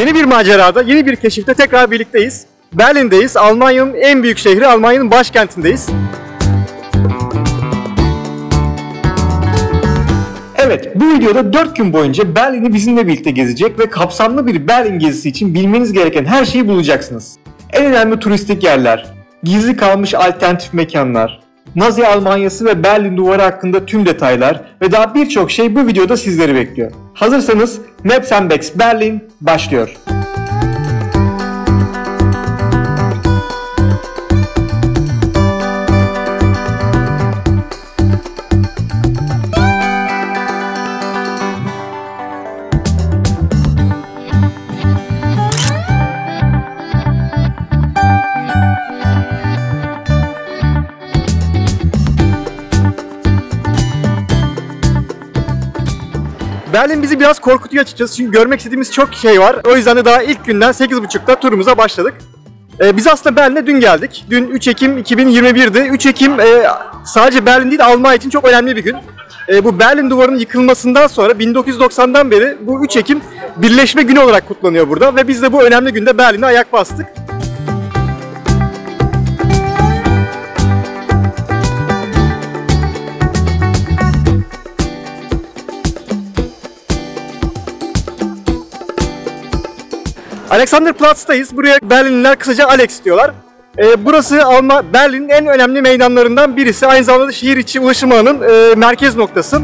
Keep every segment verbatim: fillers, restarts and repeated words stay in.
Yeni bir macerada, yeni bir keşifte tekrar birlikteyiz. Berlin'deyiz. Almanya'nın en büyük şehri, Almanya'nın başkentindeyiz. Evet, bu videoda dört gün boyunca Berlin'i bizimle birlikte gezecek ve kapsamlı bir Berlin gezisi için bilmeniz gereken her şeyi bulacaksınız. En önemli turistik yerler, gizli kalmış alternatif mekanlar, Nazi Almanyası ve Berlin Duvarı hakkında tüm detaylar ve daha birçok şey bu videoda sizleri bekliyor. Hazırsanız Maps and Bags Berlin başlıyor. Berlin bizi biraz korkutuyor açıkçası çünkü görmek istediğimiz çok şey var. O yüzden de daha ilk günden sekiz buçukta turumuza başladık. Ee, biz aslında Berlin'e dün geldik. Dün üç Ekim iki bin yirmi bir'di. üç Ekim e, sadece Berlin değil Almanya için çok önemli bir gün. E, bu Berlin Duvarı'nın yıkılmasından sonra bin dokuz yüz doksan'dan beri bu üç Ekim Birleşme Günü olarak kutlanıyor burada. Ve biz de bu önemli günde Berlin'e ayak bastık. Alexander Platz'tayız. Buraya Berlinliler kısaca Alex diyorlar. Ee, burası Alman Berlin'in en önemli meydanlarından birisi. Aynı zamanda şehir içi ulaşım ağının e, merkez noktası.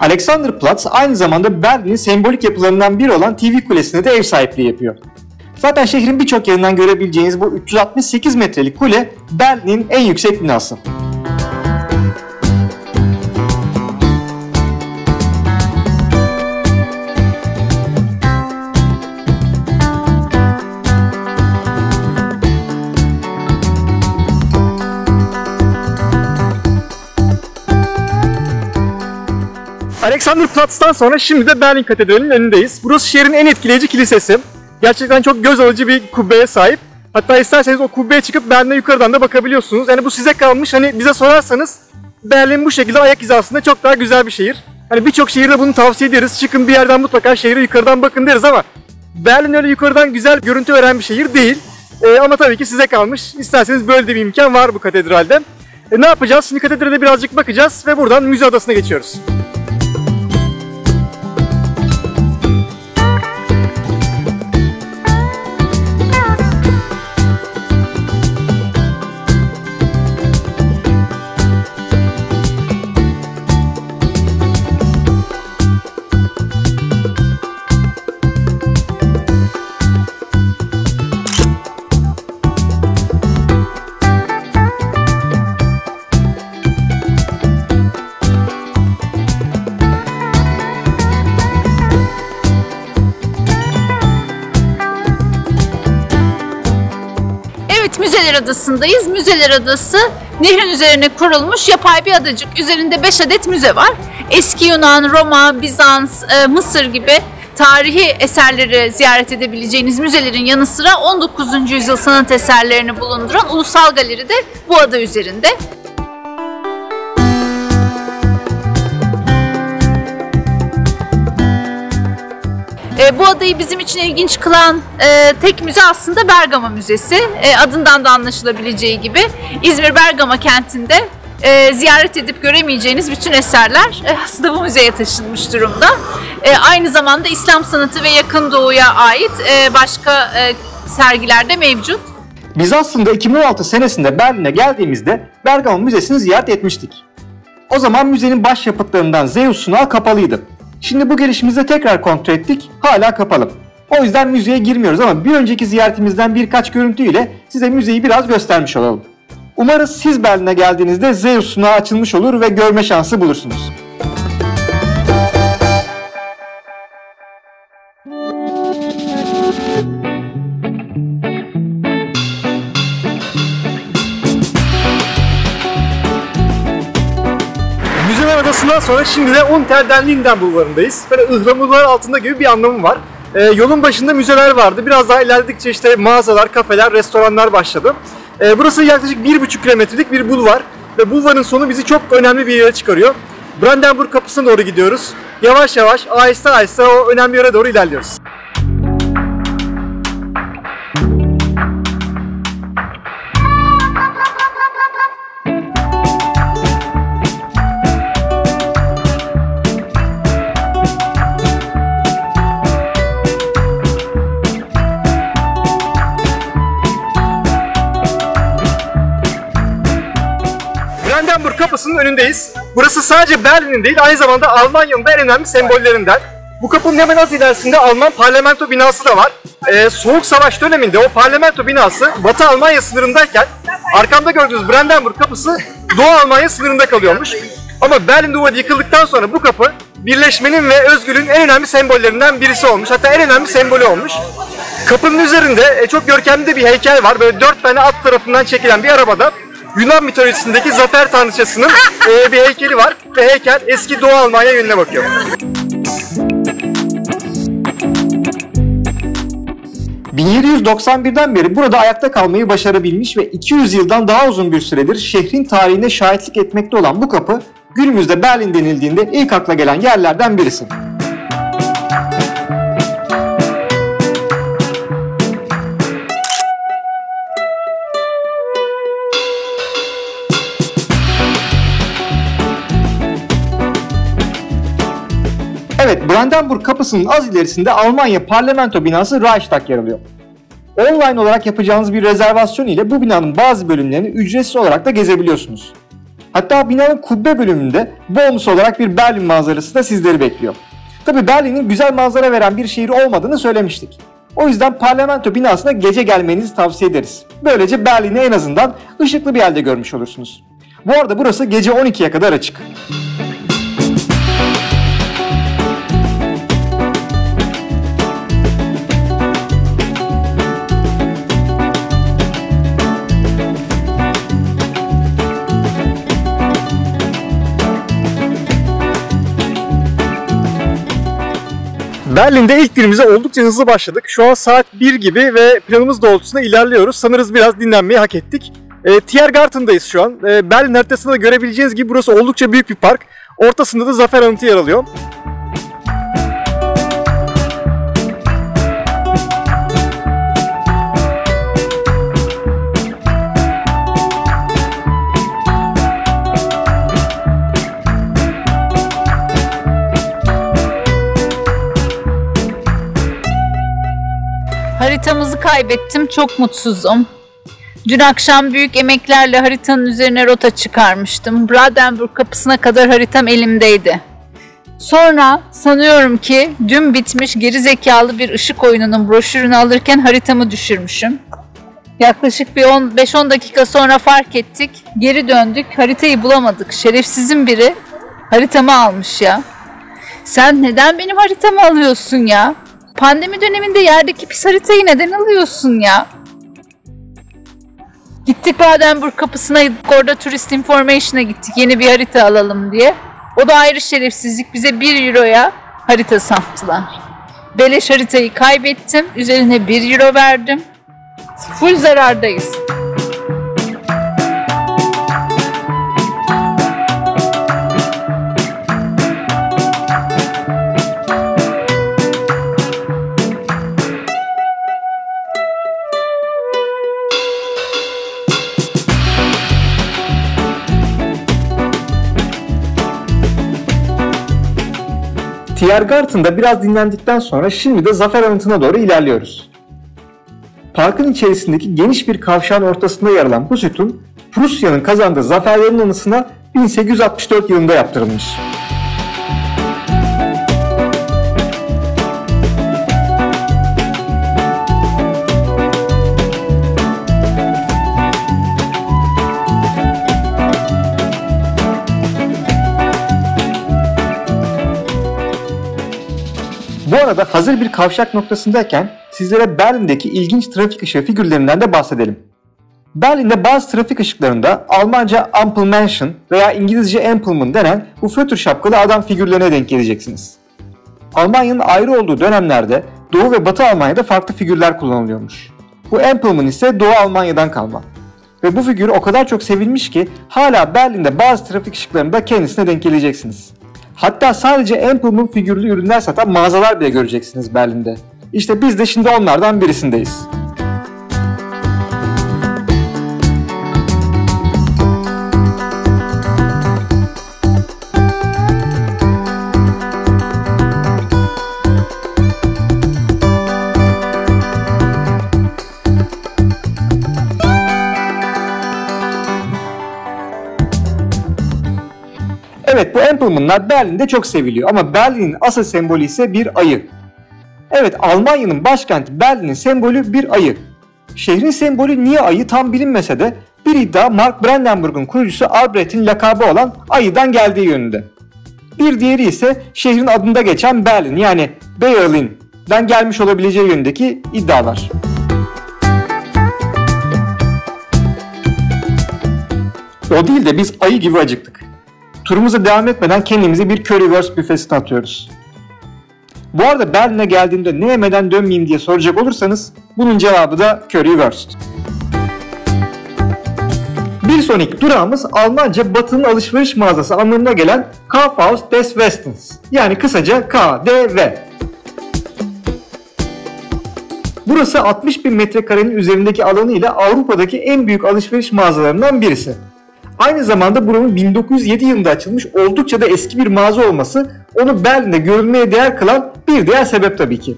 Alexander Platz aynı zamanda Berlin'in sembolik yapılarından biri olan T V Kulesi'ne de ev sahipliği yapıyor. Zaten şehrin birçok yerinden görebileceğiniz bu üç yüz altmış sekiz metrelik kule Berlin'in en yüksek binası. Alexanderplatz'tan sonra şimdi de Berlin Katedrali'nin önündeyiz. Burası şehrin en etkileyici kilisesi. Gerçekten çok göz alıcı bir kubbeye sahip. Hatta isterseniz o kubbeye çıkıp Berlin'e yukarıdan da bakabiliyorsunuz. Yani bu size kalmış. Hani bize sorarsanız Berlin bu şekilde ayak hizasında çok daha güzel bir şehir. Hani birçok şehirde bunu tavsiye ederiz. Çıkın bir yerden mutlaka şehre yukarıdan bakın deriz ama Berlin öyle yukarıdan güzel görüntü veren bir şehir değil. Ee, ama tabii ki size kalmış. İsterseniz böyle de bir imkan var bu katedralde. E, ne yapacağız? Şimdi katedrale birazcık bakacağız ve buradan müze adasına geçiyoruz. Müzeler Adası'ndayız. Müzeler Adası nehrin üzerine kurulmuş yapay bir adacık. Üzerinde beş adet müze var. Eski Yunan, Roma, Bizans, Mısır gibi tarihi eserleri ziyaret edebileceğiniz müzelerin yanı sıra on dokuzuncu yüzyıl sanat eserlerini bulunduran Ulusal Galeri de bu ada üzerinde. Bu adayı bizim için ilginç kılan e, tek müze aslında Bergama Müzesi. E, adından da anlaşılabileceği gibi İzmir Bergama kentinde e, ziyaret edip göremeyeceğiniz bütün eserler e, aslında bu müzeye taşınmış durumda. E, aynı zamanda İslam sanatı ve Yakın Doğu'ya ait e, başka e, sergiler de mevcut. Biz aslında iki bin on altı senesinde Berlin'e geldiğimizde Bergama Müzesi'ni ziyaret etmiştik. O zaman müzenin başyapıtlarından Zeus sunağı kapalıydı. Şimdi bu gelişimizde tekrar kontrol ettik, hala kapalı. O yüzden müzeye girmiyoruz ama bir önceki ziyaretimizden birkaç görüntüyle size müzeyi biraz göstermiş olalım. Umarız siz Berlin'e geldiğinizde Zeus sunağı açılmış olur ve görme şansı bulursunuz. Sonra şimdi de Unter den Linden bulvarındayız. Böyle ıhlamurlar altında gibi bir anlamı var. E, yolun başında müzeler vardı. Biraz daha ilerledikçe işte mağazalar, kafeler, restoranlar başladı. E, burası yaklaşık bir buçuk kilometrelik bir bulvar ve bulvarın sonu bizi çok önemli bir yere çıkarıyor. Brandenburg kapısına doğru gidiyoruz. Yavaş yavaş, aheste aheste o önemli yere doğru ilerliyoruz. Brandenburg kapısının önündeyiz. Burası sadece Berlin'in değil, aynı zamanda Almanya'nın da en önemli sembollerinden. Bu kapının hemen az ilerisinde Alman parlamento binası da var. Ee, Soğuk Savaş döneminde o parlamento binası Batı Almanya sınırındayken, arkamda gördüğünüz Brandenburg kapısı Doğu Almanya sınırında kalıyormuş. Ama Berlin duvarı yıkıldıktan sonra bu kapı birleşmenin ve özgürlüğün en önemli sembollerinden birisi olmuş. Hatta en önemli sembolü olmuş. Kapının üzerinde çok görkemli bir heykel var. Böyle dört tane at tarafından çekilen bir arabada Yunan mitolojisindeki Zafer Tanrıçası'nın e, bir heykeli var ve heykel eski Doğu Almanya yönüne bakıyor. bin yedi yüz doksan birden beri burada ayakta kalmayı başarabilmiş ve iki yüz yıldan daha uzun bir süredir şehrin tarihine şahitlik etmekte olan bu kapı, günümüzde Berlin denildiğinde ilk akla gelen yerlerden birisi. Evet, Brandenburg kapısının az ilerisinde Almanya parlamento binası Reichstag yer alıyor. Online olarak yapacağınız bir rezervasyon ile bu binanın bazı bölümlerini ücretsiz olarak da gezebiliyorsunuz. Hatta binanın kubbe bölümünde bonus olarak bir Berlin manzarası da sizleri bekliyor. Tabii Berlin'in güzel manzara veren bir şehir olmadığını söylemiştik. O yüzden parlamento binasına gece gelmenizi tavsiye ederiz. Böylece Berlin'i en azından ışıklı bir halde görmüş olursunuz. Bu arada burası gece on ikiye kadar açık. Berlin'de ilk günümüze oldukça hızlı başladık. Şu an saat bir gibi ve planımız doğrultusunda ilerliyoruz. Sanırız biraz dinlenmeyi hak ettik. E, Tiergarten'dayız şu an. E, Berlin haritasında görebileceğiniz gibi burası oldukça büyük bir park. Ortasında da Zafer Anıtı yer alıyor. Haritamızı kaybettim, çok mutsuzum. Dün akşam büyük emeklerle haritanın üzerine rota çıkarmıştım. Brandenburg kapısına kadar haritam elimdeydi. Sonra sanıyorum ki dün bitmiş geri zekalı bir ışık oyununun broşürünü alırken haritamı düşürmüşüm. Yaklaşık bir beş on dakika sonra fark ettik. Geri döndük, haritayı bulamadık. Şerefsizin biri haritamı almış ya. Sen neden benim haritamı alıyorsun ya? Pandemi döneminde yerdeki pis haritayı neden alıyorsun ya? Gittik Brandenburg kapısına, orada Tourist Information'a gittik yeni bir harita alalım diye. O da ayrı şerefsizlik, bize bir euroya harita sattılar. Beleş haritayı kaybettim, üzerine bir euro verdim. Full zarardayız. Tiergarten'da biraz dinlendikten sonra şimdi de Zafer Anıtı'na doğru ilerliyoruz. Parkın içerisindeki geniş bir kavşağın ortasında yer alan bu sütun, Prusya'nın kazandığı zaferlerin anısına bin sekiz yüz altmış dört yılında yaptırılmış. Bu arada hazır bir kavşak noktasındayken sizlere Berlin'deki ilginç trafik ışığı figürlerinden de bahsedelim. Berlin'de bazı trafik ışıklarında Almanca Ampelmann veya İngilizce Ampelmann denen bu fötr şapkalı adam figürlerine denk geleceksiniz. Almanya'nın ayrı olduğu dönemlerde Doğu ve Batı Almanya'da farklı figürler kullanılıyormuş. Bu Ampelmann ise Doğu Almanya'dan kalma. Ve bu figür o kadar çok sevilmiş ki hala Berlin'de bazı trafik ışıklarında kendisine denk geleceksiniz. Hatta sadece Ampelmann figürlü ürünler satan mağazalar bile göreceksiniz Berlin'de. İşte biz de şimdi onlardan birisindeyiz. Evet, bu Ampelmann'lar Berlin'de çok seviliyor ama Berlin'in asıl sembolü ise bir ayı. Evet, Almanya'nın başkenti Berlin'in sembolü bir ayı. Şehrin sembolü niye ayı tam bilinmese de bir iddia Mark Brandenburg'un kurucusu Albrecht'in lakabı olan ayıdan geldiği yönünde. Bir diğeri ise şehrin adında geçen Berlin, yani Berlin'den gelmiş olabileceği yönündeki iddialar. O değil de biz ayı gibi acıktık. Turumuza devam etmeden kendimizi bir Currywurst büfesine atıyoruz. Bu arada Berlin'e geldiğimde ne yemeden dönmeyeyim diye soracak olursanız bunun cevabı da Currywurst. Bir sonraki durağımız Almanca Batı'nın alışveriş mağazası anlamına gelen Kaufhaus des Westens, yani kısaca K D V. Burası altmış bin metrekarenin üzerindeki alanıyla Avrupa'daki en büyük alışveriş mağazalarından birisi. Aynı zamanda buranın bin dokuz yüz yedi yılında açılmış oldukça da eski bir mağaza olması onu Berlin'de görülmeye değer kılan bir diğer sebep tabii ki.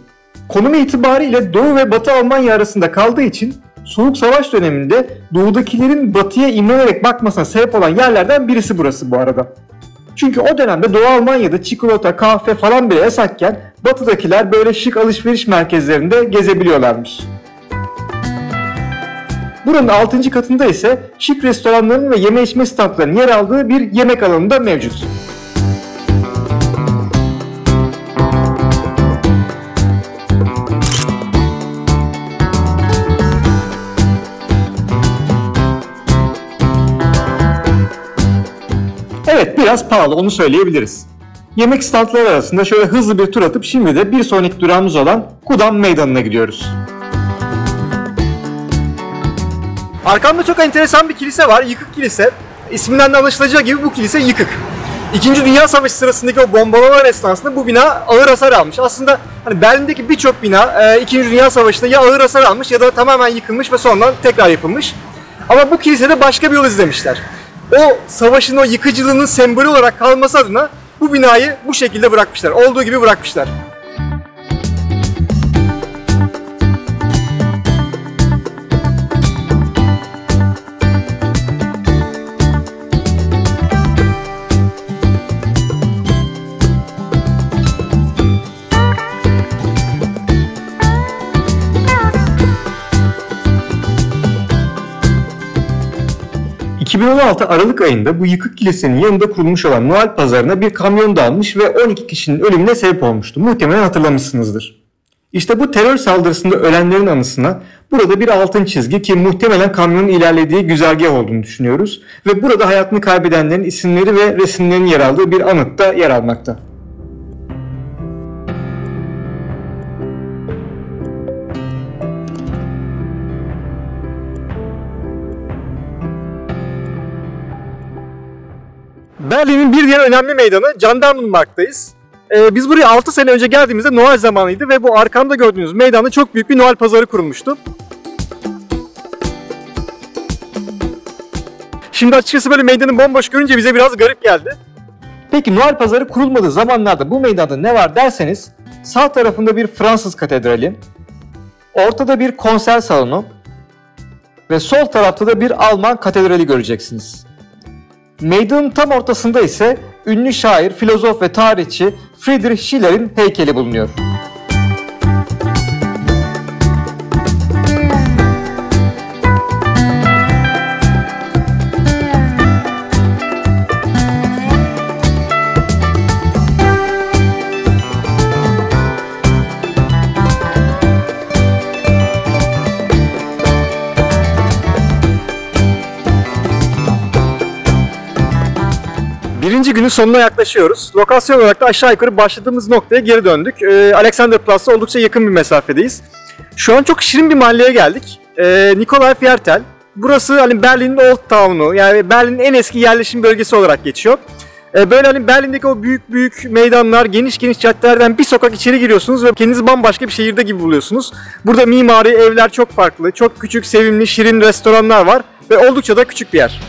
Konumu itibariyle Doğu ve Batı Almanya arasında kaldığı için Soğuk Savaş döneminde Doğu'dakilerin Batı'ya imrenerek bakmasına sebep olan yerlerden birisi burası bu arada. Çünkü o dönemde Doğu Almanya'da çikolata, kahve falan bile yasakken Batı'dakiler böyle şık alışveriş merkezlerinde gezebiliyorlarmış. Buranın altıncı katında ise şık restoranların ve yeme içme standlarının yer aldığı bir yemek alanı da mevcut. Evet, biraz pahalı, onu söyleyebiliriz. Yemek standları arasında şöyle hızlı bir tur atıp şimdi de bir sonraki durağımız olan Kudan Meydanı'na gidiyoruz. Arkamda çok enteresan bir kilise var, Yıkık Kilise. İsminden de anlaşılacağı gibi bu kilise yıkık. İkinci Dünya Savaşı sırasındaki o bombalamalar esnasında bu bina ağır hasar almış. Aslında hani Berlin'deki birçok bina İkinci Dünya Savaşı'nda ya ağır hasar almış ya da tamamen yıkılmış ve sonradan tekrar yapılmış. Ama bu kilisede başka bir yol izlemişler. O savaşın o yıkıcılığının sembolü olarak kalması adına bu binayı bu şekilde bırakmışlar, olduğu gibi bırakmışlar. iki bin on altı Aralık ayında bu yıkık kilisenin yanında kurulmuş olan Noel Pazarı'na bir kamyon dalmış ve on iki kişinin ölümüne sebep olmuştu. Muhtemelen hatırlamışsınızdır. İşte bu terör saldırısında ölenlerin anısına burada bir altın çizgi, ki muhtemelen kamyonun ilerlediği güzergah olduğunu düşünüyoruz ve burada hayatını kaybedenlerin isimleri ve resimlerinin yer aldığı bir anıt da yer almakta. Berlin'in bir diğer önemli meydanı Brandenburg'dayız. Ee, biz buraya altı sene önce geldiğimizde Noel zamanıydı ve bu arkamda gördüğünüz meydanda çok büyük bir Noel pazarı kurulmuştu. Şimdi açıkçası böyle meydanı bomboş görünce bize biraz garip geldi. Peki Noel pazarı kurulmadığı zamanlarda bu meydanda ne var derseniz, sağ tarafında bir Fransız katedrali, ortada bir konser salonu ve sol tarafta da bir Alman katedrali göreceksiniz. Meydanın tam ortasında ise ünlü şair, filozof ve tarihçi Friedrich Schiller'in heykeli bulunuyor. Birinci günün sonuna yaklaşıyoruz. Lokasyon olarak da aşağı yukarı başladığımız noktaya geri döndük. Ee, Alexander Platz'a oldukça yakın bir mesafedeyiz. Şu an çok şirin bir mahalleye geldik. Ee, Nikolaiviertel. Burası hani Berlin'in Old Town'u, yani Berlin'in en eski yerleşim bölgesi olarak geçiyor. Ee, böyle hani Berlin'deki o büyük büyük meydanlar, geniş geniş caddelerden bir sokak içeri giriyorsunuz ve kendinizi bambaşka bir şehirde gibi buluyorsunuz. Burada mimari evler çok farklı, çok küçük, sevimli, şirin restoranlar var ve oldukça da küçük bir yer.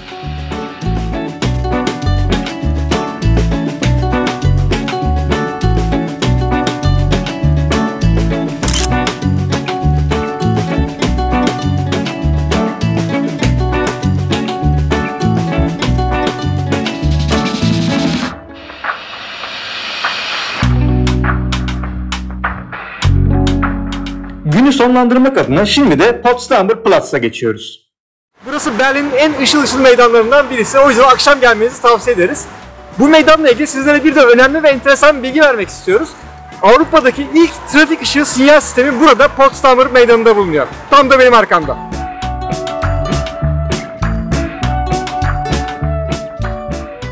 Sonlandırmak adına şimdi de Potsdamer Platz'a geçiyoruz. Burası Berlin'in en ışıl ışıl meydanlarından birisi. O yüzden akşam gelmenizi tavsiye ederiz. Bu meydanla ilgili sizlere bir de önemli ve enteresan bir bilgi vermek istiyoruz. Avrupa'daki ilk trafik ışığı sinyal sistemi burada Potsdamer meydanında bulunuyor. Tam da benim arkamda.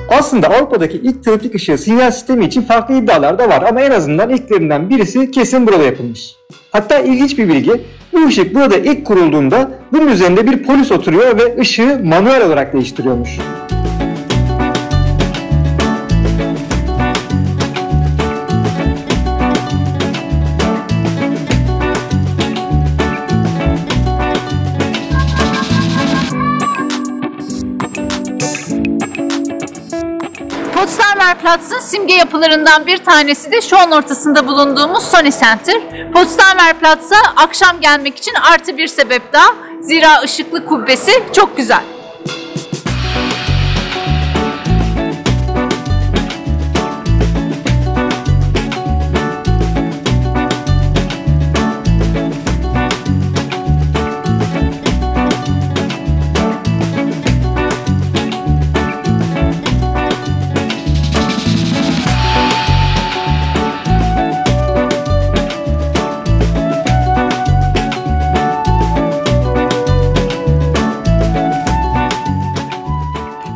Aslında Avrupa'daki ilk trafik ışığı sinyal sistemi için farklı iddialar da var ama en azından ilklerinden birisi kesin burada yapılmış. Hatta ilginç bir bilgi, bu ışık burada ilk kurulduğunda bunun üzerinde bir polis oturuyor ve ışığı manuel olarak değiştiriyormuş. Potsdamer Platz'ın simge yapılarından bir tanesi de şu an ortasında bulunduğumuz Sony Center. Potsdamer Platz'a akşam gelmek için artı bir sebep daha. Zira ışıklı kubbesi çok güzel.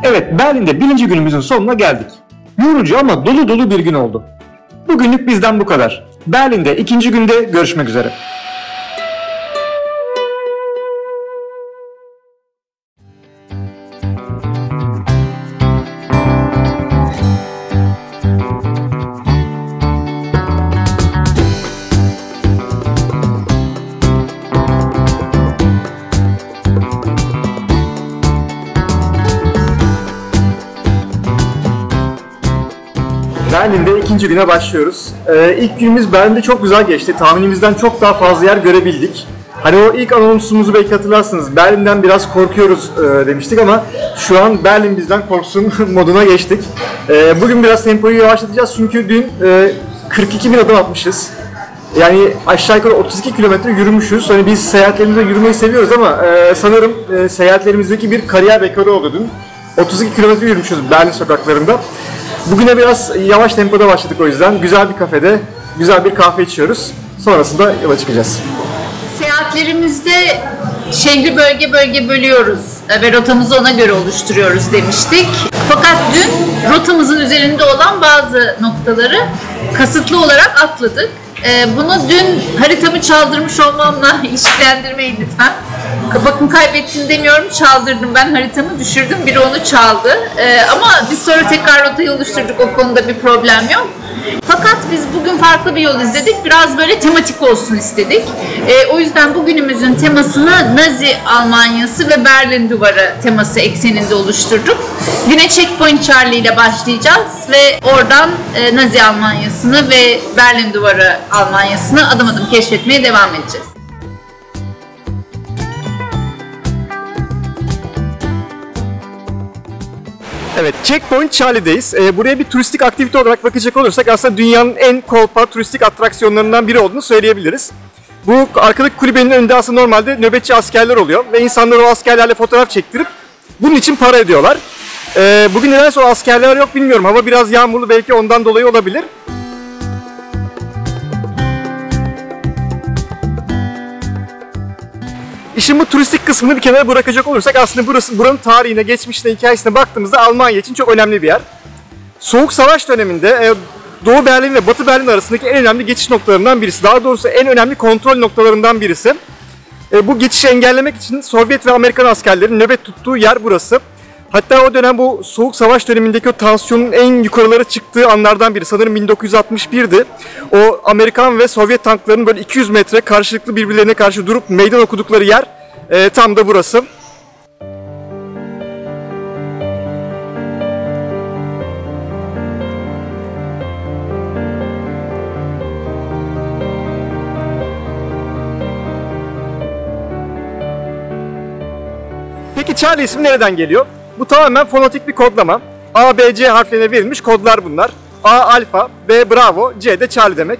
Evet, Berlin'de birinci günümüzün sonuna geldik. Yorucu ama dolu dolu bir gün oldu. Bugünlük bizden bu kadar. Berlin'de ikinci günde görüşmek üzere. Berlin'de ikinci güne başlıyoruz. Ee, ilk günümüz Berlin'de çok güzel geçti. Tahminimizden çok daha fazla yer görebildik. Hani o ilk anonsumuzu belki hatırlarsınız. Berlin'den biraz korkuyoruz e, demiştik ama şu an Berlin bizden korksun moduna geçtik. E, bugün biraz tempoyu yavaşlatacağız çünkü dün e, kırk iki bin adım atmışız. Yani aşağı yukarı otuz iki kilometre yürümüşüz. Hani biz seyahatlerimizde yürümeyi seviyoruz ama e, sanırım e, seyahatlerimizdeki bir kariyer rekoru oldu dün. otuz iki kilometre yürümüşüz Berlin sokaklarında. Bugüne biraz yavaş tempoda başladık o yüzden. Güzel bir kafede, güzel bir kahve içiyoruz. Sonrasında yola çıkacağız. Seyahatlerimizde şehri bölge bölge bölüyoruz ve rotamızı ona göre oluşturuyoruz demiştik. Fakat dün rotamızın üzerinde olan bazı noktaları kasıtlı olarak atladık. Bunu dün haritamı çaldırmış olmamla ilişkilendirmeyin lütfen. Bakın kaybettim demiyorum, çaldırdım ben haritamı, düşürdüm, biri onu çaldı. Ee, ama biz sonra tekrar rotayı oluşturduk, o konuda bir problem yok. Fakat biz bugün farklı bir yol izledik, biraz böyle tematik olsun istedik. Ee, o yüzden bugünümüzün temasını Nazi Almanyası ve Berlin Duvarı teması ekseninde oluşturduk. Güne Checkpoint Charlie ile başlayacağız ve oradan e, Nazi Almanyası'nı ve Berlin Duvarı Almanyası'nı adım adım keşfetmeye devam edeceğiz. Evet, Checkpoint Charlie'deyiz. Ee, buraya bir turistik aktivite olarak bakacak olursak aslında dünyanın en kolpa turistik atraksiyonlarından biri olduğunu söyleyebiliriz. Bu arkadaki kulübenin önünde aslında normalde nöbetçi askerler oluyor ve insanlar o askerlerle fotoğraf çektirip bunun için para ediyorlar. Ee, bugün nedense o askerler yok bilmiyorum. Hava biraz yağmurlu, belki ondan dolayı olabilir. İşin bu turistik kısmını bir kenara bırakacak olursak aslında burası, buranın tarihine, geçmişine, hikayesine baktığımızda Almanya için çok önemli bir yer. Soğuk Savaş döneminde Doğu Berlin ve Batı Berlin arasındaki en önemli geçiş noktalarından birisi. Daha doğrusu en önemli kontrol noktalarından birisi. Bu geçişi engellemek için Sovyet ve Amerikan askerlerin nöbet tuttuğu yer burası. Hatta o dönem bu Soğuk Savaş dönemindeki o tansiyonun en yukarılara çıktığı anlardan biri. Sanırım bin dokuz yüz altmış bir'di. O Amerikan ve Sovyet tanklarının böyle iki yüz metre karşılıklı birbirlerine karşı durup meydan okudukları yer e, tam da burası. Peki Charlie ismi nereden geliyor? Bu tamamen fonetik bir kodlama. A, B, C harflerine verilmiş kodlar bunlar. A alfa, B bravo, C de Charlie demek.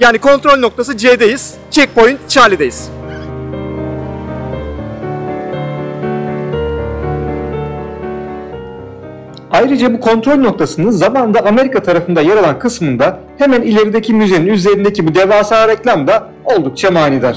Yani kontrol noktası C'deyiz, Checkpoint Charlie'deyiz. Ayrıca bu kontrol noktasının zamanında Amerika tarafında yer alan kısmında hemen ilerideki müzenin üzerindeki bu devasa reklam da oldukça manidar.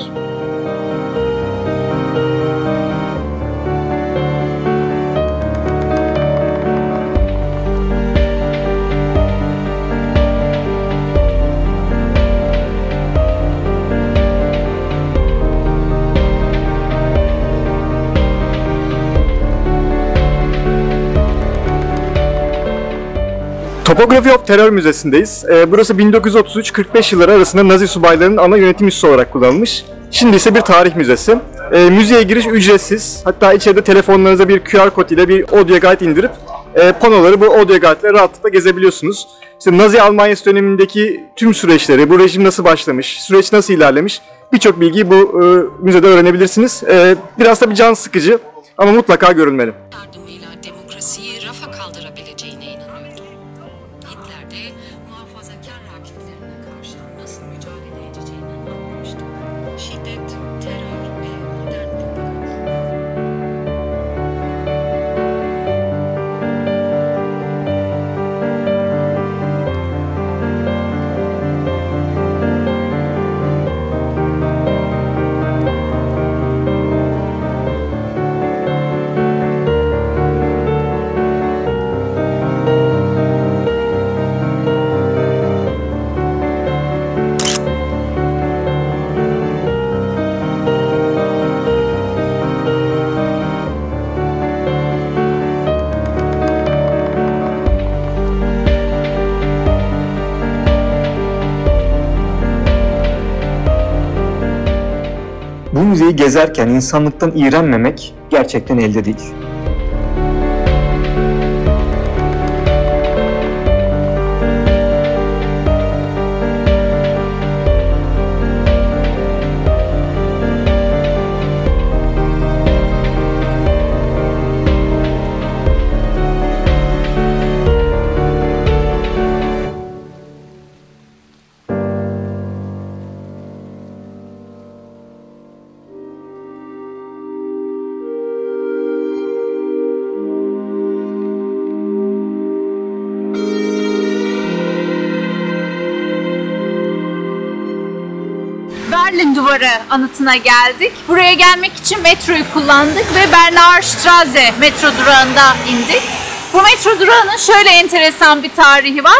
Topography of Terror Müzesi'ndeyiz. Burası bin dokuz yüz otuz üç kırk beş yılları arasında Nazi subaylarının ana yönetim üssü olarak kullanılmış. Şimdi ise bir tarih müzesi. Müzeye giriş ücretsiz. Hatta içeride telefonlarınıza bir Q R kod ile bir audio guide indirip panoları bu audio guide ile rahatlıkla gezebiliyorsunuz. İşte Nazi Almanya'sı dönemindeki tüm süreçleri, bu rejim nasıl başlamış, süreç nasıl ilerlemiş, birçok bilgiyi bu müzede öğrenebilirsiniz. Biraz da bir can sıkıcı ama mutlaka görülmeli. Müzeyi gezerken insanlıktan iğrenmemek gerçekten elde değil. Berlin Duvarı anıtına geldik. Buraya gelmek için metroyu kullandık ve Bernauer Straße metro durağında indik. Bu metro durağının şöyle enteresan bir tarihi var.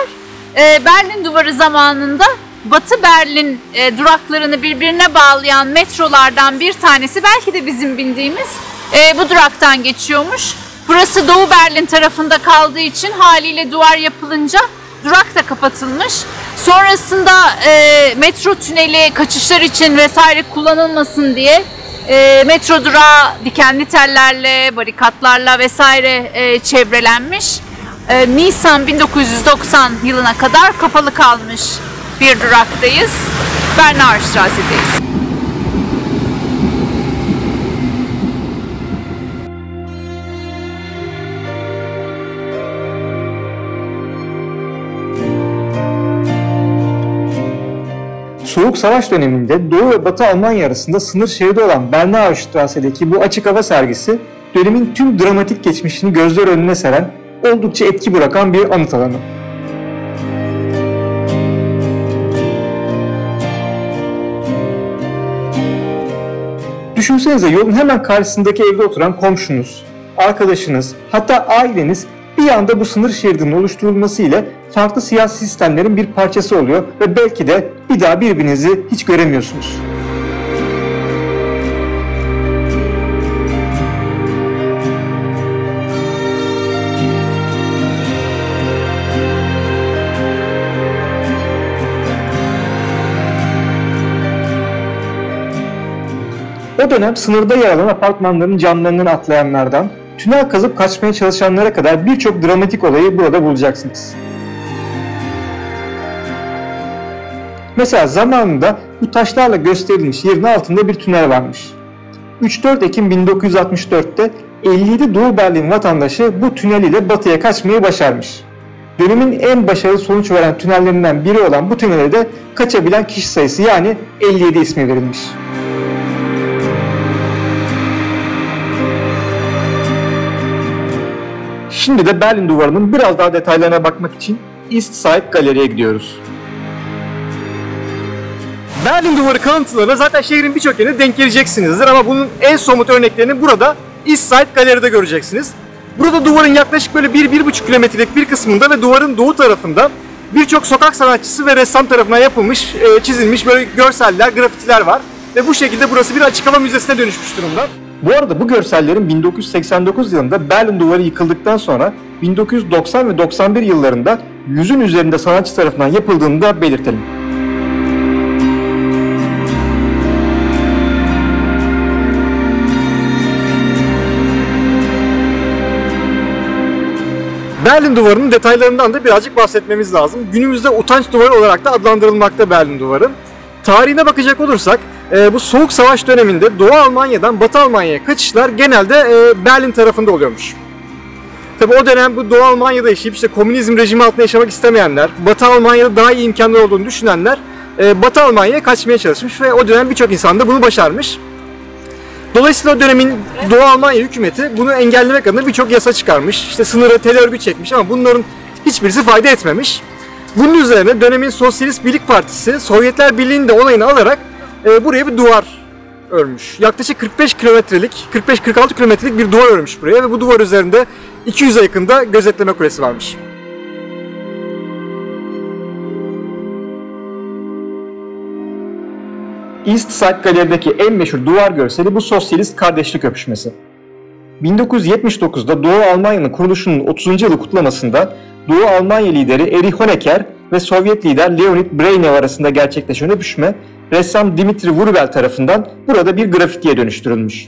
Berlin Duvarı zamanında Batı Berlin duraklarını birbirine bağlayan metrolardan bir tanesi, belki de bizim bildiğimiz, bu duraktan geçiyormuş. Burası Doğu Berlin tarafında kaldığı için haliyle duvar yapılınca durak da kapatılmış. Sonrasında e, metro tüneli kaçışlar için vesaire kullanılmasın diye e, metro durağı dikenli tellerle, barikatlarla vesaire e, çevrelenmiş. E, Nisan bin dokuz yüz doksan yılına kadar kapalı kalmış bir duraktayız. Bernauer Straße'deyiz. Soğuk Savaş döneminde Doğu ve Batı Almanya arasında sınır şeridi olan Bernauer Straße'deki bu açık hava sergisi dönemin tüm dramatik geçmişini gözler önüne seren, oldukça etki bırakan bir anıt alanı. Düşünsenize, yolun hemen karşısındaki evde oturan komşunuz, arkadaşınız, hatta aileniz bir bir anda bu sınır şeridinin oluşturulması ile farklı siyasi sistemlerin bir parçası oluyor ve belki de bir daha birbirinizi hiç göremiyorsunuz. O dönem sınırda yer alan apartmanların camlarından atlayanlardan, tünel kazıp kaçmaya çalışanlara kadar birçok dramatik olayı burada bulacaksınız. Mesela zamanında bu taşlarla gösterilmiş yerin altında bir tünel varmış. üç dört Ekim bin dokuz yüz altmış dört'te elli yedi Doğu Berlin vatandaşı bu tünel ile batıya kaçmayı başarmış. Dönemin en başarılı sonuç veren tünellerinden biri olan bu tünele de kaçabilen kişi sayısı yani elli yedi ismi verilmiş. Şimdi de Berlin Duvarı'nın biraz daha detaylarına bakmak için East Side Galeri'ye gidiyoruz. Berlin Duvarı kalıntılarına zaten şehrin birçok yerine denk geleceksinizdir ama bunun en somut örneklerini burada East Side Galeri'de göreceksiniz. Burada duvarın yaklaşık böyle bir bir buçuk kilometrelik bir kısmında ve duvarın doğu tarafında birçok sokak sanatçısı ve ressam tarafından yapılmış, çizilmiş böyle görseller, grafitiler var. Ve bu şekilde burası bir açık hava müzesine dönüşmüş durumda. Bu arada bu görsellerin bin dokuz yüz seksen dokuz yılında Berlin Duvarı yıkıldıktan sonra bin dokuz yüz doksan ve doksan bir yıllarında yüzün üzerinde sanatçı tarafından yapıldığını da belirtelim. Berlin Duvarı'nın detaylarından da birazcık bahsetmemiz lazım. Günümüzde utanç duvarı olarak da adlandırılmakta Berlin Duvarı. Tarihine bakacak olursak bu Soğuk Savaş döneminde Doğu Almanya'dan Batı Almanya'ya kaçışlar genelde Berlin tarafında oluyormuş. Tabi o dönem bu Doğu Almanya'da yaşayıp işte komünizm rejimi altında yaşamak istemeyenler, Batı Almanya'da daha iyi imkanlar olduğunu düşünenler Batı Almanya'ya kaçmaya çalışmış ve o dönem birçok insan da bunu başarmış. Dolayısıyla o dönemin Doğu Almanya hükümeti bunu engellemek adına birçok yasa çıkarmış. İşte sınıra tel örgü çekmiş ama bunların hiçbirisi fayda etmemiş. Bunun üzerine dönemin Sosyalist Birlik Partisi Sovyetler Birliği'nin de onayını alarak buraya bir duvar örmüş. Yaklaşık kırk beş kilometrelik, kırk beş kırk altı kilometrelik bir duvar örmüş buraya ve bu duvar üzerinde iki yüze yakında gözetleme kulesi varmış. East Side Galeri'deki en meşhur duvar görseli bu sosyalist kardeşlik öpüşmesi. bin dokuz yüz yetmiş dokuz'da Doğu Almanya'nın kuruluşunun otuzuncu yılı kutlamasında Doğu Almanya lideri Erich Honecker ve Sovyet lider Leonid Brejnev arasında gerçekleşen öpüşme ressam Dimitri Wurbel tarafından burada bir grafitiye dönüştürülmüş.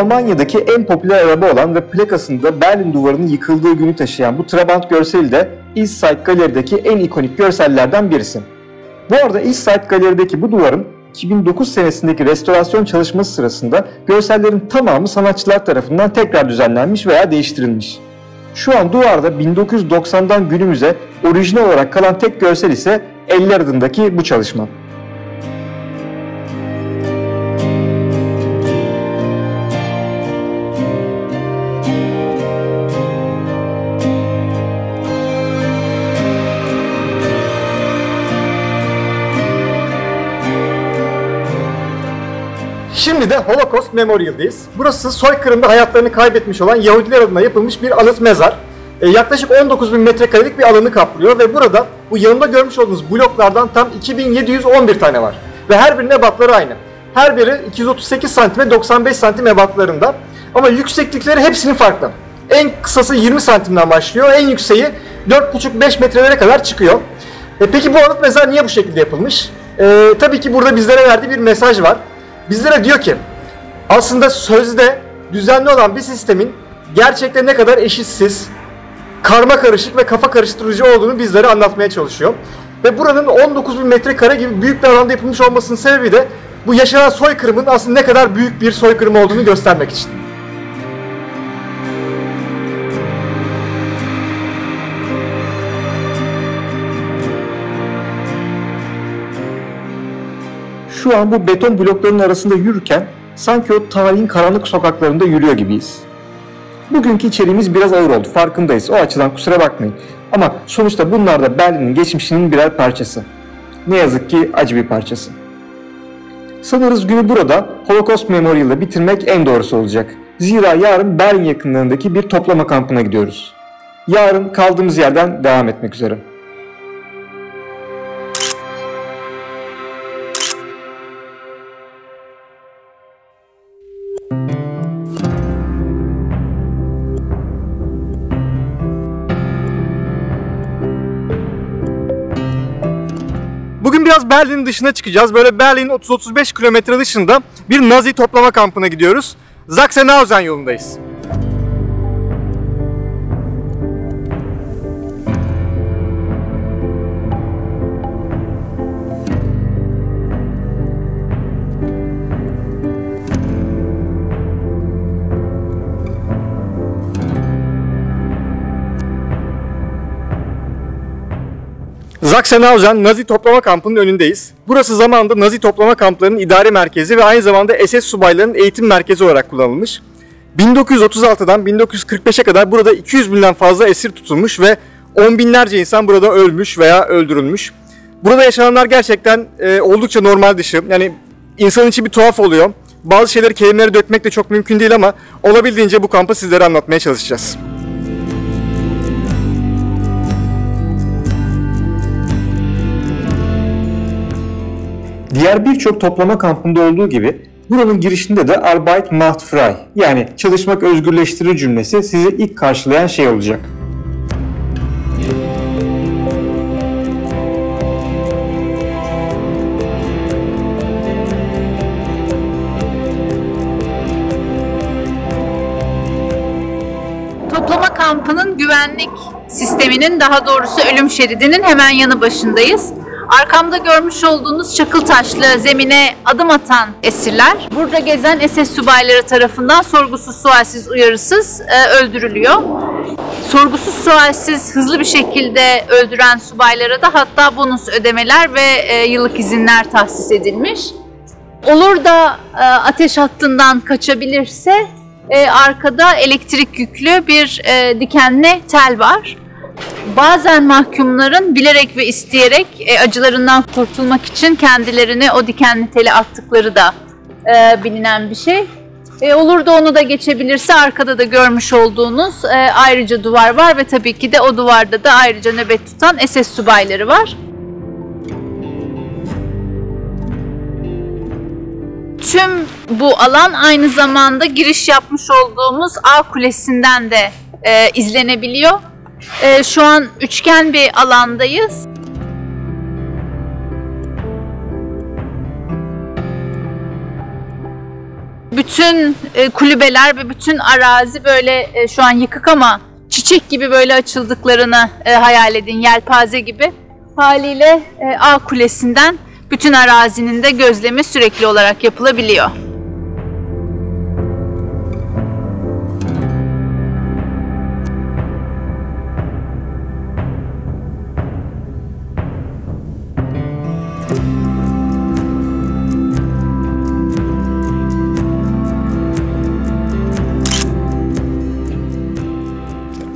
Almanya'daki en popüler araba olan ve plakasında Berlin Duvarı'nın yıkıldığı günü taşıyan bu Trabant görseli de East Side Galeri'deki en ikonik görsellerden birisi. Bu arada East Side Galeri'deki bu duvarın iki bin dokuz senesindeki restorasyon çalışması sırasında görsellerin tamamı sanatçılar tarafından tekrar düzenlenmiş veya değiştirilmiş. Şu an duvarda bin dokuz yüz doksan'dan günümüze orijinal olarak kalan tek görsel ise Eller adındaki bu çalışma. Şimdi de Holocaust Memorial'dayız. Burası soykırımda hayatlarını kaybetmiş olan Yahudiler adına yapılmış bir anıt mezar. E, yaklaşık on dokuz bin metrekarelik bir alanı kaplıyor ve burada bu yanımda görmüş olduğunuz bloklardan tam iki bin yedi yüz on bir tane var. Ve her birinin ebatları aynı. Her biri iki yüz otuz sekiz santim ve doksan beş santim ebatlarında. Ama yükseklikleri hepsinin farklı. En kısası yirmi santimden başlıyor, en yükseği dört buçuk beş metrelere kadar çıkıyor. E, peki bu anıt mezar niye bu şekilde yapılmış? E, tabii ki burada bizlere verdiği bir mesaj var. Bizlere diyor ki aslında sözde düzenli olan bir sistemin gerçekte ne kadar eşitsiz, karma karışık ve kafa karıştırıcı olduğunu bizlere anlatmaya çalışıyor. Ve buranın on dokuz bin metrekare gibi büyük bir alanda yapılmış olmasının sebebi de bu yaşanan soykırımın aslında ne kadar büyük bir soykırım olduğunu göstermek için. şu an bu beton bloklarının arasında yürürken sanki o tarihin karanlık sokaklarında yürüyor gibiyiz. Bugünkü içeriğimiz biraz ağır oldu, farkındayız. O açıdan kusura bakmayın. Ama sonuçta bunlar da Berlin'in geçmişinin birer parçası. Ne yazık ki acı bir parçası. Sanırız günü burada Holocaust Memorial'da bitirmek en doğrusu olacak. Zira yarın Berlin yakınlarındaki bir toplama kampına gidiyoruz. Yarın kaldığımız yerden devam etmek üzere. Bugün biraz Berlin'in dışına çıkacağız. Böyle Berlin'in otuz otuz beş kilometre dışında bir Nazi toplama kampına gidiyoruz. Sachsenhausen yolundayız. Sachsenhausen Nazi toplama kampının önündeyiz. Burası zamanında Nazi toplama kamplarının idari merkezi ve aynı zamanda S S subaylarının eğitim merkezi olarak kullanılmış. bin dokuz yüz otuz altıdan bin dokuz yüz kırk beşe kadar burada iki yüz binden fazla esir tutulmuş ve on binlerce insan burada ölmüş veya öldürülmüş. Burada yaşananlar gerçekten e, oldukça normal dışı. Yani insan içi bir tuhaf oluyor. Bazı şeyleri kelimelere dökmek de çok mümkün değil ama olabildiğince bu kampı sizlere anlatmaya çalışacağız. Diğer birçok toplama kampında olduğu gibi buranın girişinde de Arbeit macht frei yani çalışmak özgürleştirir cümlesi sizi ilk karşılayan şey olacak. Toplama kampının güvenlik sisteminin daha doğrusu ölüm şeridinin hemen yanı başındayız. Arkamda görmüş olduğunuz çakıl taşlı zemine adım atan esirler, burada gezen S S subayları tarafından sorgusuz, sualsiz, uyarısız e, öldürülüyor. Sorgusuz, sualsiz, hızlı bir şekilde öldüren subaylara da hatta bonus ödemeler ve e, yıllık izinler tahsis edilmiş. Olur da e, ateş hattından kaçabilirse e, arkada elektrik yüklü bir e, dikenli tel var. Bazen mahkumların bilerek ve isteyerek acılarından kurtulmak için kendilerini o dikenli teli attıkları da bilinen bir şey. Olur da onu da geçebilirse arkada da görmüş olduğunuz ayrıca duvar var ve tabii ki de o duvarda da ayrıca nöbet tutan S S subayları var. Tüm bu alan aynı zamanda giriş yapmış olduğumuz A Kulesi'nden de izlenebiliyor. Ee, şu an üçgen bir alandayız. Bütün e, kulübeler ve bütün arazi böyle e, şu an yıkık ama çiçek gibi böyle açıldıklarını e, hayal edin, yelpaze gibi. Haliyle e, A Kulesi'nden bütün arazinin de gözlemi sürekli olarak yapılabiliyor.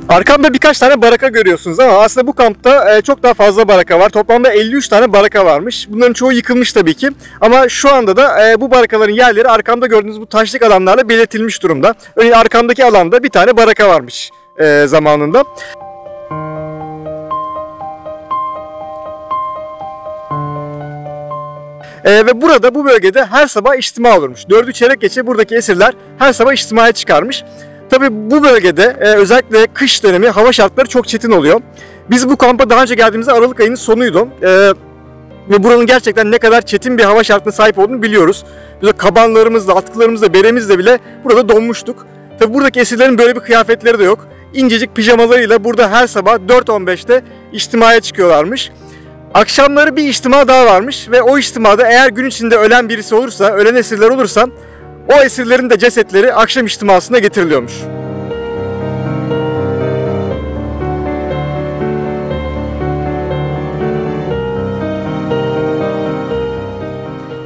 Arkamda birkaç tane baraka görüyorsunuz ama aslında bu kampta çok daha fazla baraka var. Toplamda elli üç tane baraka varmış. Bunların çoğu yıkılmış tabii ki. Ama şu anda da bu barakaların yerleri arkamda gördüğünüz bu taşlık alanlarla belirtilmiş durumda. Örneğin arkamdaki alanda bir tane baraka varmış zamanında. Ee, ve burada bu bölgede her sabah içtima olurmuş. Dördü çeyrek geçe buradaki esirler her sabah içtimaya çıkarmış. Tabii bu bölgede e, özellikle kış dönemi hava şartları çok çetin oluyor. Biz bu kampa daha önce geldiğimizde Aralık ayının sonuydu. E, ve buranın gerçekten ne kadar çetin bir hava şartına sahip olduğunu biliyoruz. Biz kabanlarımızla, atkılarımızla, beremizle bile burada donmuştuk. Tabii buradaki esirlerin böyle bir kıyafetleri de yok. İncecik pijamalarıyla burada her sabah dört on beşte içtimaya çıkıyorlarmış. Akşamları bir içtima daha varmış ve o içtimada eğer gün içinde ölen birisi olursa, ölen esirler olursa o esirlerin de cesetleri akşam içtimasına getiriliyormuş.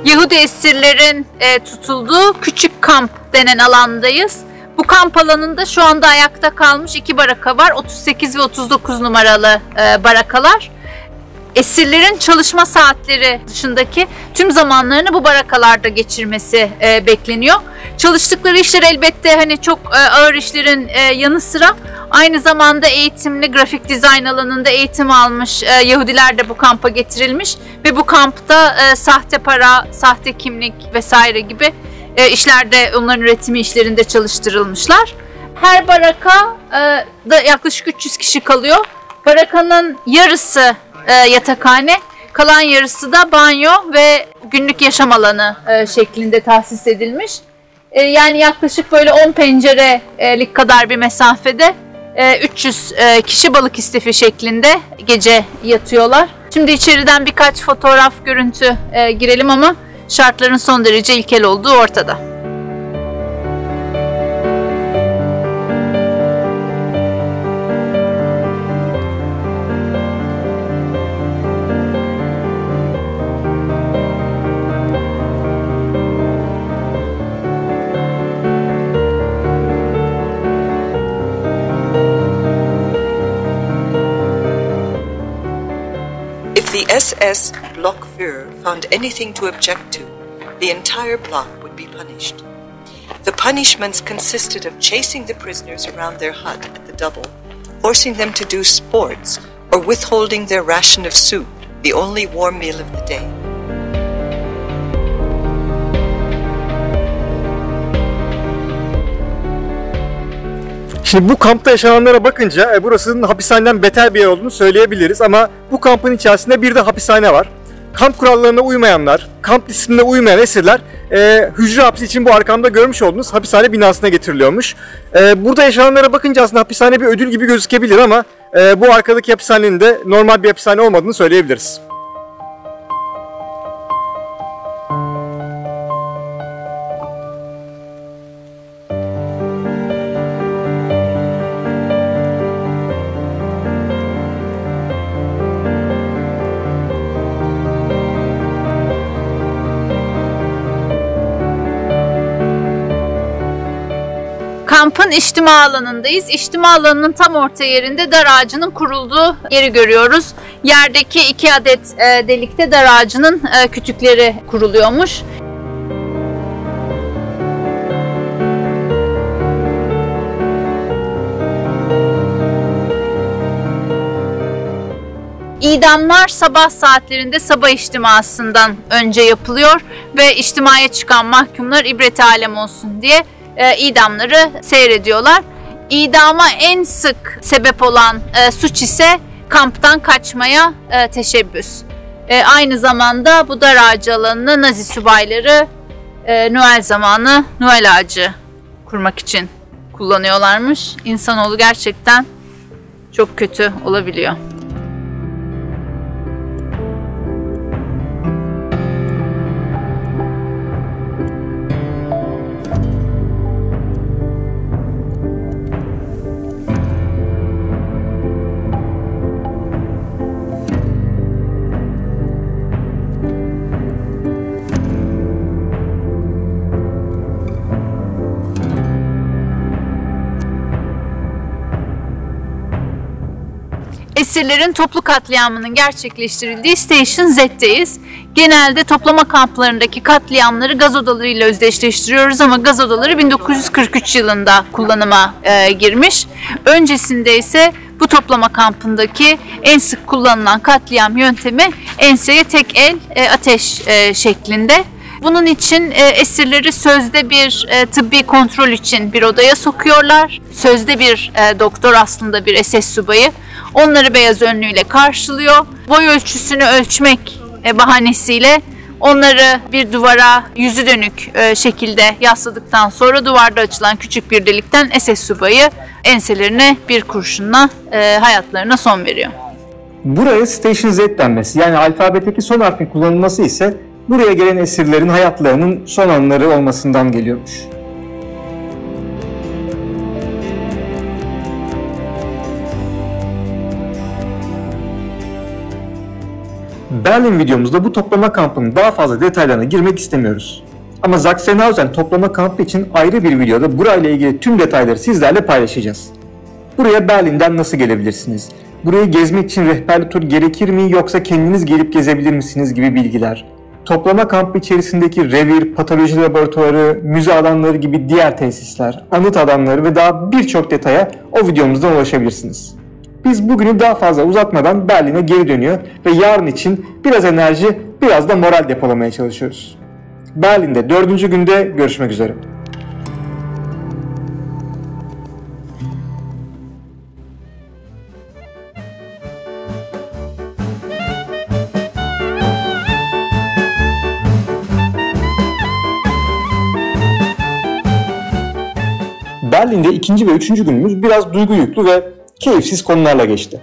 Yahudi esirlerin e, tutulduğu küçük kamp denen alandayız. Bu kamp alanında şu anda ayakta kalmış iki baraka var. otuz sekiz ve otuz dokuz numaralı e, barakalar. Esirlerin çalışma saatleri dışındaki tüm zamanlarını bu barakalarda geçirmesi e, bekleniyor. Çalıştıkları işler elbette hani çok e, ağır işlerin e, yanı sıra aynı zamanda eğitimli grafik dizayn alanında eğitim almış e, Yahudiler de bu kampa getirilmiş ve bu kampta e, sahte para, sahte kimlik vesaire gibi e, işlerde onların üretimi işlerinde çalıştırılmışlar. Her baraka e, da yaklaşık üç yüz kişi kalıyor. Barakanın yarısı yatakhane, kalan yarısı da banyo ve günlük yaşam alanı şeklinde tahsis edilmiş. Yani yaklaşık böyle on pencerelik kadar bir mesafede üç yüz kişi balık istifi şeklinde gece yatıyorlar. Şimdi içeriden birkaç fotoğraf, görüntü girelim ama şartların son derece ilkel olduğu ortada. S S Blockführer found anything to object to, the entire block would be punished. The punishments consisted of chasing the prisoners around their hut at the double, forcing them to do sports, or withholding their ration of soup, the only warm meal of the day. Şimdi bu kampta yaşananlara bakınca e, burasının hapishaneden beter bir yer olduğunu söyleyebiliriz ama bu kampın içerisinde bir de hapishane var. Kamp kurallarına uymayanlar, kamp disiplinine uymayan esirler e, hücre hapsi için bu arkamda görmüş olduğunuz hapishane binasına getiriliyormuş. E, burada yaşananlara bakınca aslında hapishane bir ödül gibi gözükebilir ama e, bu arkadaki hapishanenin de normal bir hapishane olmadığını söyleyebiliriz. Kampın içtima alanındayız. İçtima alanının tam orta yerinde dar ağacının kurulduğu yeri görüyoruz. Yerdeki iki adet delikte dar ağacının kütükleri kuruluyormuş. İdamlar sabah saatlerinde sabah içtimasından önce yapılıyor ve içtimaya çıkan mahkumlar ibret alem olsun diye idamları seyrediyorlar. İdama en sık sebep olan e, suç ise kamptan kaçmaya e, teşebbüs. E, aynı zamanda bu dar ağacı alanına Nazi subayları e, Noel zamanı Noel ağacı kurmak için kullanıyorlarmış. İnsanoğlu gerçekten çok kötü olabiliyor. Esirlerin toplu katliamının gerçekleştirildiği Station Z'deyiz. Genelde toplama kamplarındaki katliamları gaz odalarıyla özdeşleştiriyoruz ama gaz odaları bin dokuz yüz kırk üç yılında kullanıma e, girmiş. Öncesinde ise bu toplama kampındaki en sık kullanılan katliam yöntemi enseye tek el e, ateş e, şeklinde. Bunun için e, esirleri sözde bir e, tıbbi kontrol için bir odaya sokuyorlar. Sözde bir e, doktor aslında bir S S subayı. Onları beyaz önlüğüyle karşılıyor. Boy ölçüsünü ölçmek bahanesiyle onları bir duvara yüzü dönük şekilde yasladıktan sonra duvarda açılan küçük bir delikten S S subayı enselerine bir kurşunla hayatlarına son veriyor. Buraya Station Z denmesi, yani alfabedeki son harfin kullanılması ise buraya gelen esirlerin hayatlarının son anları olmasından geliyormuş. Berlin videomuzda bu toplama kampının daha fazla detaylarına girmek istemiyoruz. Ama Sachsenhausen toplama kampı için ayrı bir videoda burayla ilgili tüm detayları sizlerle paylaşacağız. Buraya Berlin'den nasıl gelebilirsiniz? Burayı gezmek için rehberli tur gerekir mi yoksa kendiniz gelip gezebilir misiniz gibi bilgiler. Toplama kampı içerisindeki revir, patoloji laboratuvarı, müze alanları gibi diğer tesisler, anıt alanları ve daha birçok detaya o videomuzdan ulaşabilirsiniz. Biz bugünü daha fazla uzatmadan Berlin'e geri dönüyor ve yarın için biraz enerji, biraz da moral depolamaya çalışıyoruz. Berlin'de dördüncü günde görüşmek üzere. Berlin'de ikinci ve üçüncü günümüz biraz duygu yüklü ve keyifsiz konularla geçti.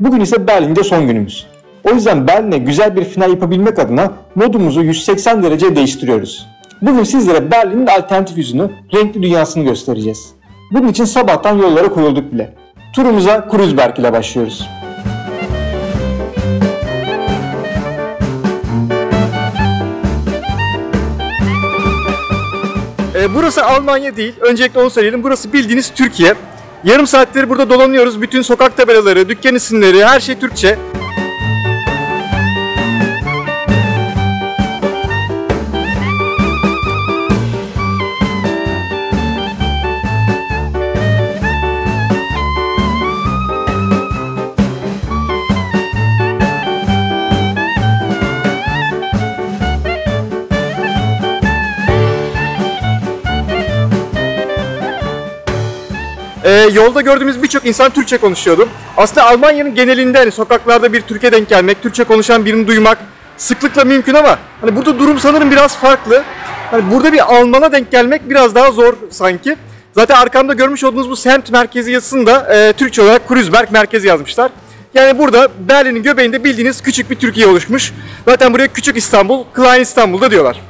Bugün ise Berlin'de son günümüz. O yüzden Berlin'e güzel bir final yapabilmek adına modumuzu yüz seksen derece değiştiriyoruz. Bugün sizlere Berlin'in alternatif yüzünü, renkli dünyasını göstereceğiz. Bunun için sabahtan yollara koyulduk bile. Turumuza Kreuzberg ile başlıyoruz. E, burası Almanya değil. Öncelikle onu söyleyelim. Burası bildiğiniz Türkiye. Yarım saattir burada dolanıyoruz. Bütün sokak tabelaları, dükkan isimleri, her şey Türkçe. Ee, yolda gördüğümüz birçok insan Türkçe konuşuyordu. Aslında Almanya'nın genelinde hani sokaklarda bir Türk'e denk gelmek, Türkçe konuşan birini duymak sıklıkla mümkün ama hani burada durum sanırım biraz farklı. Hani burada bir Alman'a denk gelmek biraz daha zor sanki. Zaten arkamda görmüş olduğunuz bu semt merkezi yazısında e, Türkçe olarak Kreuzberg merkezi yazmışlar. Yani burada Berlin'in göbeğinde bildiğiniz küçük bir Türkiye oluşmuş. Zaten buraya Küçük İstanbul, Klein İstanbul'da diyorlar.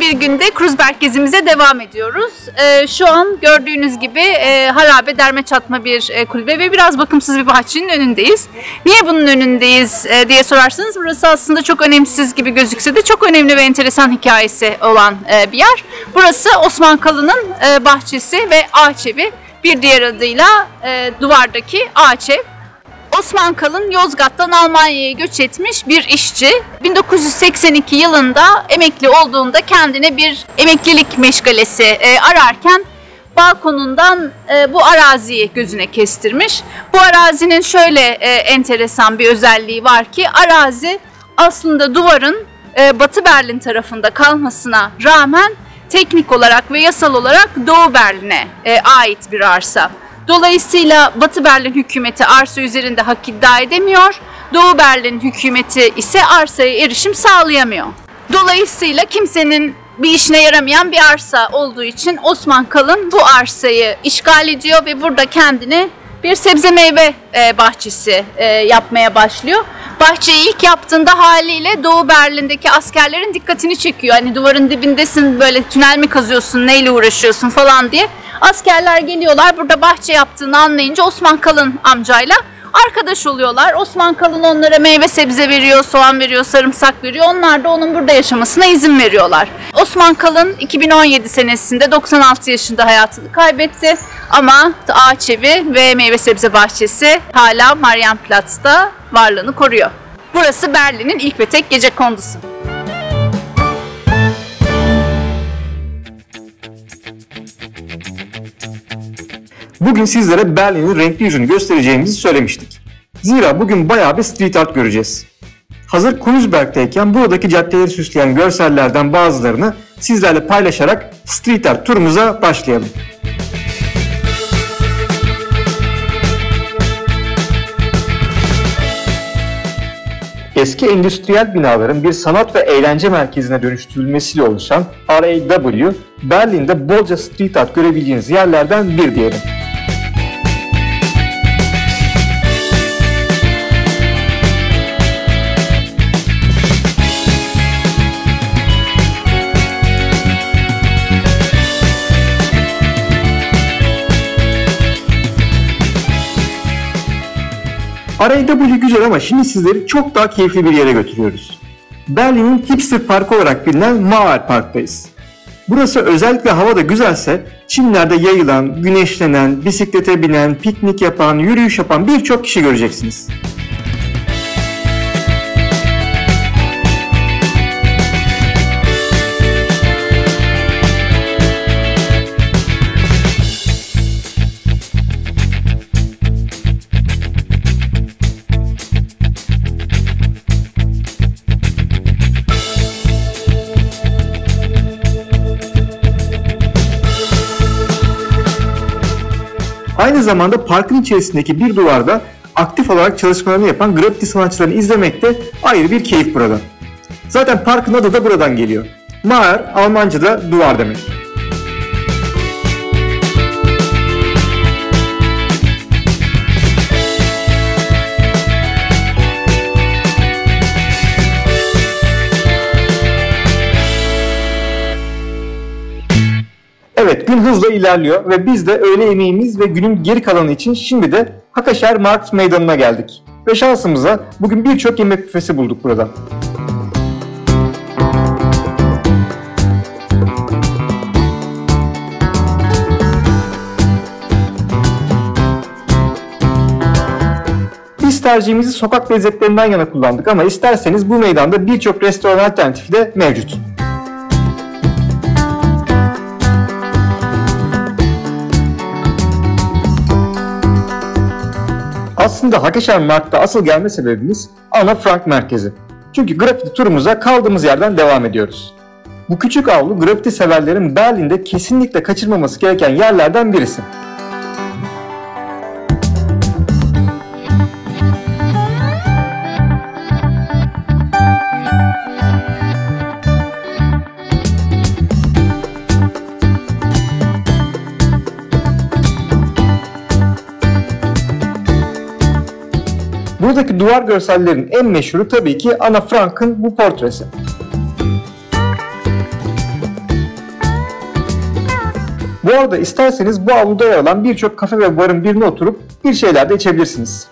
Bir günde Kreuzberg gezimize devam ediyoruz. Ee, şu an gördüğünüz gibi e, harabe derme çatma bir e, kulübe ve biraz bakımsız bir bahçenin önündeyiz. Niye bunun önündeyiz e, diye sorarsanız burası aslında çok önemsiz gibi gözükse de çok önemli ve enteresan hikayesi olan e, bir yer. Burası Osman Kalın'ın e, bahçesi ve ağaç evi. Bir diğer adıyla e, duvardaki ağaç ev. Osman Kalın Yozgat'tan Almanya'ya göç etmiş bir işçi. bin dokuz yüz seksen iki yılında emekli olduğunda kendine bir emeklilik meşgalesi e, ararken balkonundan e, bu araziyi gözüne kestirmiş. Bu arazinin şöyle e, enteresan bir özelliği var ki arazi aslında duvarın e, Batı Berlin tarafında kalmasına rağmen teknik olarak ve yasal olarak Doğu Berlin'e e, ait bir arsa. Dolayısıyla Batı Berlin hükümeti arsa üzerinde hak iddia edemiyor, Doğu Berlin hükümeti ise arsaya erişim sağlayamıyor. Dolayısıyla kimsenin bir işine yaramayan bir arsa olduğu için Osman Kalın bu arsayı işgal ediyor ve burada kendine bir sebze meyve bahçesi yapmaya başlıyor. Bahçeyi ilk yaptığında haliyle Doğu Berlin'deki askerlerin dikkatini çekiyor. Hani duvarın dibindesin, böyle tünel mi kazıyorsun, neyle uğraşıyorsun falan diye. Askerler geliyorlar, burada bahçe yaptığını anlayınca Osman Kalın amcayla arkadaş oluyorlar. Osman Kalın onlara meyve sebze veriyor, soğan veriyor, sarımsak veriyor. Onlar da onun burada yaşamasına izin veriyorlar. Osman Kalın iki bin on yedi senesinde doksan altı yaşında hayatını kaybetti. Ama ağaç evi ve meyve sebze bahçesi hala Marienplatz'ta varlığını koruyor. Burası Berlin'in ilk ve tek gecekondusu. Bugün sizlere Berlin'in renkli yüzünü göstereceğimizi söylemiştik. Zira bugün bayağı bir street art göreceğiz. Hazır Kreuzberg'teyken buradaki caddeleri süsleyen görsellerden bazılarını sizlerle paylaşarak street art turumuza başlayalım. eski endüstriyel binaların bir sanat ve eğlence merkezine dönüştürülmesiyle oluşan R A W, Berlin'de bolca street art görebileceğiniz yerlerden bir diyelim. R A W güzel ama şimdi sizleri çok daha keyifli bir yere götürüyoruz. Berlin'in hipster parkı olarak bilinen Mauer Park'tayız. Burası özellikle hava da güzelse çimlerde yayılan, güneşlenen, bisiklete binen, piknik yapan, yürüyüş yapan birçok kişi göreceksiniz. Aynı zamanda parkın içerisindeki bir duvarda aktif olarak çalışmalarını yapan grafiti sanatçılarını izlemek de ayrı bir keyif burada. Zaten parkın adı da buradan geliyor. Mauer, Almanca'da duvar demek. Evet, gün hızla ilerliyor ve biz de öğle yemeğimiz ve günün geri kalanı için şimdi de Hakaşer Markt Meydanı'na geldik. Ve şansımıza bugün birçok yemek büfesi bulduk burada. Biz tercihimizi sokak lezzetlerinden yana kullandık ama isterseniz bu meydanda birçok restoran alternatifi de mevcut. Aslında Hakaşer Markt'a asıl gelme sebebimiz Ana Frank merkezi. Çünkü grafiti turumuza kaldığımız yerden devam ediyoruz. Bu küçük avlu grafiti severlerin Berlin'de kesinlikle kaçırmaması gereken yerlerden birisi. Buradaki duvar görsellerinin en meşhuru tabii ki Anne Frank'ın bu portresi. Bu arada isterseniz bu avluda yer alan birçok kafe ve barın birine oturup bir şeyler de içebilirsiniz.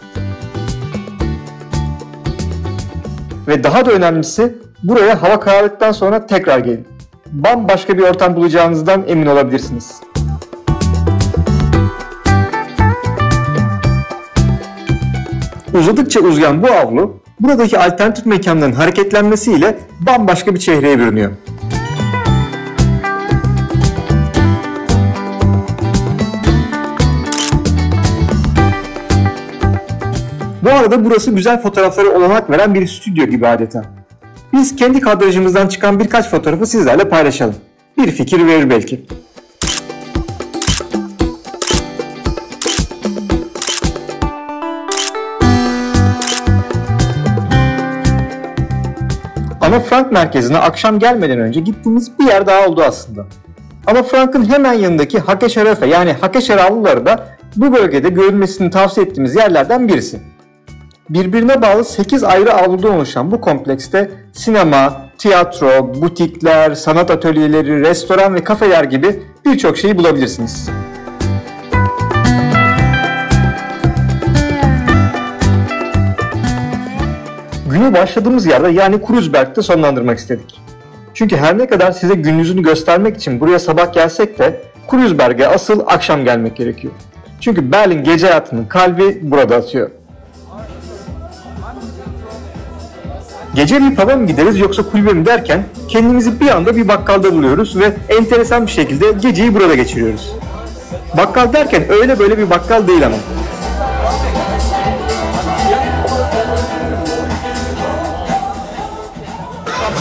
Ve daha da önemlisi, buraya hava karardıktan sonra tekrar gelin. Bambaşka bir ortam bulacağınızdan emin olabilirsiniz. Uzadıkça uzayan bu avlu, buradaki alternatif mekanların hareketlenmesiyle bambaşka bir çehreye bürünüyor. Bu arada burası güzel fotoğraflara olanak veren bir stüdyo gibi adeta. Biz kendi kadrajımızdan çıkan birkaç fotoğrafı sizlerle paylaşalım. Bir fikir verir belki. Ana Frank merkezine akşam gelmeden önce gittiğimiz bir yer daha oldu aslında. Ana Frank'ın hemen yanındaki Hakaşeröfe yani Hakaşer avluları da bu bölgede görülmesini tavsiye ettiğimiz yerlerden birisi. Birbirine bağlı sekiz ayrı avludan oluşan bu komplekste sinema, tiyatro, butikler, sanat atölyeleri, restoran ve kafeler gibi birçok şeyi bulabilirsiniz. Günü başladığımız yerde yani Kreuzberg'de sonlandırmak istedik. Çünkü her ne kadar size gününüzünü göstermek için buraya sabah gelsek de Kreuzberg'e asıl akşam gelmek gerekiyor. Çünkü Berlin gece hayatının kalbi burada atıyor. Gece bir pub'a mı gideriz yoksa kulübe mi derken kendimizi bir anda bir bakkalda buluyoruz ve enteresan bir şekilde geceyi burada geçiriyoruz. Bakkal derken öyle böyle bir bakkal değil ama.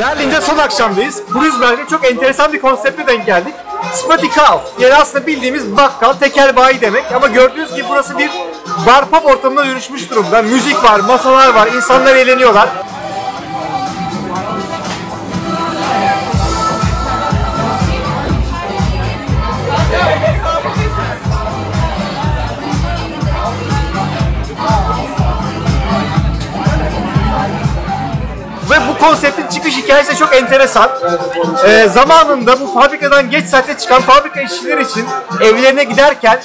Berlin'de son akşamdayız. Kreuzberg'de çok enteresan bir konsepte denk geldik. Spatikav, yani aslında bildiğimiz bakkal, tekel bayi demek ama gördüğünüz gibi burası bir bar pub ortamına dönüşmüş durumda. Müzik var, masalar var, insanlar eğleniyorlar. konseptin çıkış hikayesi de çok enteresan. Ee, zamanında bu fabrikadan geç saatte çıkan fabrika işçileri için evlerine giderken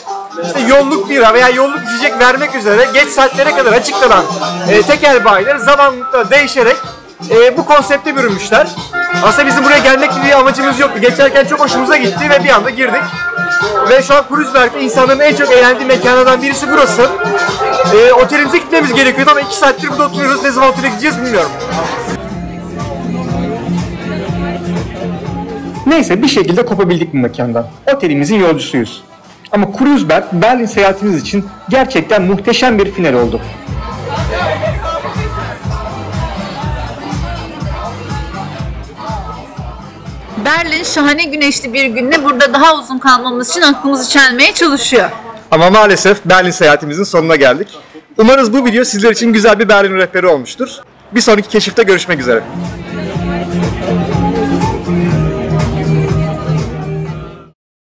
işte yolluk bira veya yolluk içecek vermek üzere geç saatlere kadar açıklanan e, tekel bayileri zamanla değişerek e, bu konsepte bürünmüşler. Aslında bizim buraya gelmek gibi bir amacımız yoktu. Geçerken çok hoşumuza gitti ve bir anda girdik. Ve şu an Kreuzberg'de insanların en çok eğlendiği mekanlardan birisi burası. E, otelimize gitmemiz gerekiyordu ama iki saattir burada oturuyoruz. Ne zaman otele gideceğiz bilmiyorum. Neyse bir şekilde kopabildik bu mekandan. Otelimizin yolcusuyuz. Ama Kreuzberg, Berlin seyahatimiz için gerçekten muhteşem bir final oldu. Berlin şahane güneşli bir günde burada daha uzun kalmamız için aklımızı çelmeye çalışıyor. Ama maalesef Berlin seyahatimizin sonuna geldik. Umarız bu video sizler için güzel bir Berlin rehberi olmuştur. Bir sonraki keşifte görüşmek üzere.